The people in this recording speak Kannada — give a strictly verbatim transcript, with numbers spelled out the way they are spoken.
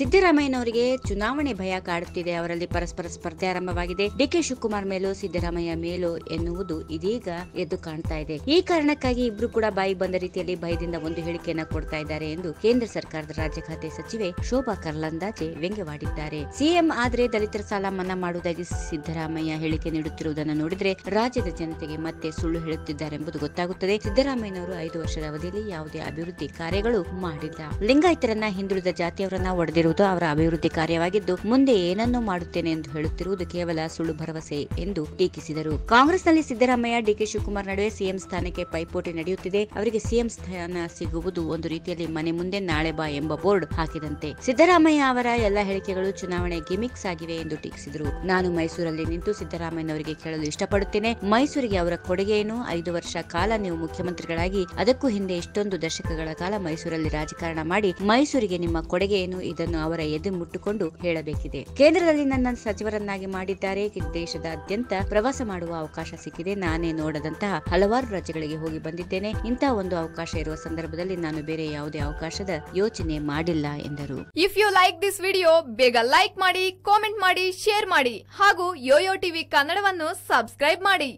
ಸಿದ್ದರಾಮಯ್ಯನವರಿಗೆ ಚುನಾವಣೆ ಭಯ ಕಾಡುತ್ತಿದೆ. ಅವರಲ್ಲಿ ಪರಸ್ಪರ ಸ್ಪರ್ಧೆ ಆರಂಭವಾಗಿದೆ. ಡಿಕೆ ಶಿವಕುಮಾರ್ ಮೇಲೋ ಸಿದ್ದರಾಮಯ್ಯ ಮೇಲೋ ಎನ್ನುವುದು ಇದೀಗ ಎದ್ದು ಕಾಣ್ತಾ ಇದೆ. ಈ ಕಾರಣಕ್ಕಾಗಿ ಇಬ್ರು ಕೂಡ ಬಾಯಿ ಬಂದ ರೀತಿಯಲ್ಲಿ ಭಯದಿಂದ ಒಂದು ಹೇಳಿಕೆಯನ್ನ ಕೊಡ್ತಾ ಇದ್ದಾರೆ ಎಂದು ಕೇಂದ್ರ ಸರ್ಕಾರದ ರಾಜ್ಯ ಖಾತೆ ಸಚಿವೆ ಶೋಭಾ ಕರ್ಲಾಂದಾಜೆ ವ್ಯಂಗ್ಯವಾಡಿದ್ದಾರೆ. ಸಿಎಂ ಆದ್ರೆ ದಲಿತರ ಸಾಲ ಮನ್ನಾ ಮಾಡುವುದಾಗಿ ಸಿದ್ದರಾಮಯ್ಯ ಹೇಳಿಕೆ ನೀಡುತ್ತಿರುವುದನ್ನು ನೋಡಿದ್ರೆ ರಾಜ್ಯದ ಜನತೆಗೆ ಮತ್ತೆ ಸುಳ್ಳು ಹೇಳುತ್ತಿದ್ದಾರೆಂಬುದು ಗೊತ್ತಾಗುತ್ತದೆ. ಸಿದ್ದರಾಮಯ್ಯನವರು ಐದು ವರ್ಷದ ಅವಧಿಯಲ್ಲಿ ಯಾವುದೇ ಅಭಿವೃದ್ಧಿ ಕಾರ್ಯಗಳು ಮಾಡಿಲ್ಲ. ಲಿಂಗಾಯತರನ್ನ, ಹಿಂದುಳಿದ ಜಾತಿಯವರನ್ನ ಒಡೆದಿರುವುದು ಅವರ ಅಭಿವೃದ್ಧಿ ಕಾರ್ಯವಾಗಿದ್ದು, ಮುಂದೆ ಏನನ್ನೂ ಮಾಡುತ್ತೇನೆ ಎಂದು ಹೇಳುತ್ತಿರುವುದು ಕೇವಲ ಸುಳ್ಳು ಭರವಸೆ ಎಂದು ಟೀಕಿಸಿದರು. ಕಾಂಗ್ರೆಸ್ನಲ್ಲಿ ಸಿದ್ದರಾಮಯ್ಯ, ಡಿಕೆ ಶಿವಕುಮಾರ್ ನಡುವೆ ಸಿಎಂ ಸ್ಥಾನಕ್ಕೆ ಪೈಪೋಟಿ ನಡೆಯುತ್ತಿದೆ. ಅವರಿಗೆ ಸಿಎಂ ಸ್ಥಾನ ಸಿಗುವುದು ಒಂದು ರೀತಿಯಲ್ಲಿ ಮನೆ ಮುಂದೆ ನಾಳೆ ಬಾ ಎಂಬ ಬೋರ್ಡ್ ಹಾಕಿದಂತೆ. ಸಿದ್ದರಾಮಯ್ಯ ಅವರ ಎಲ್ಲಾ ಹೇಳಿಕೆಗಳು ಚುನಾವಣೆ ಗಿಮಿಕ್ಸ್ ಆಗಿವೆ ಎಂದು ಟೀಕಿಸಿದರು. ನಾನು ಮೈಸೂರಲ್ಲಿ ನಿಂತು ಸಿದ್ದರಾಮಯ್ಯನವರಿಗೆ ಕೇಳಲು ಇಷ್ಟಪಡುತ್ತೇನೆ, ಮೈಸೂರಿಗೆ ಅವರ ಕೊಡುಗೆ ಏನು? ಐದು ವರ್ಷ ಕಾಲ ನೀವು ಮುಖ್ಯಮಂತ್ರಿಗಳಾಗಿ, ಅದಕ್ಕೂ ಹಿಂದೆ ಇಷ್ಟೊಂದು ದಶಕಗಳ ಕಾಲ ಮೈಸೂರಲ್ಲಿ ರಾಜಕಾರಣ ಮಾಡಿ, ಮೈಸೂರಿಗೆ ನಿಮ್ಮ ಕೊಡುಗೆ ಏನು? ಇದನ್ನು ಅವರ ಎದೆ ಮುಟ್ಟುಕೊಂಡು ಹೇಳಬೇಕಿದೆ. ಕೇಂದ್ರದಲ್ಲಿ ನನ್ನನ್ನು ಸಚಿವರನ್ನಾಗಿ ಮಾಡಿದ್ದಾರೆ. ದೇಶದಾದ್ಯಂತ ಪ್ರವಾಸ ಮಾಡುವ ಅವಕಾಶ ಸಿಕ್ಕಿದೆ. ನಾನೇ ನೋಡದಂತಹ ಹಲವಾರು ರಾಜ್ಯಗಳಿಗೆ ಹೋಗಿ ಬಂದಿದ್ದೇನೆ. ಇಂತಹ ಒಂದು ಅವಕಾಶ ಇರುವ ಸಂದರ್ಭದಲ್ಲಿ ನಾನು ಬೇರೆ ಯಾವುದೇ ಅವಕಾಶದ ಯೋಚನೆ ಮಾಡಿಲ್ಲ ಎಂದರು. If you like this video, ಬೇಗ ಲೈಕ್ ಮಾಡಿ, ಕಾಮೆಂಟ್ ಮಾಡಿ, ಶೇರ್ ಮಾಡಿ ಹಾಗೂ ಯೋಯೋ ಟಿವಿ ಕನ್ನಡವನ್ನು ಸಬ್ಸ್ಕ್ರೈಬ್ ಮಾಡಿ.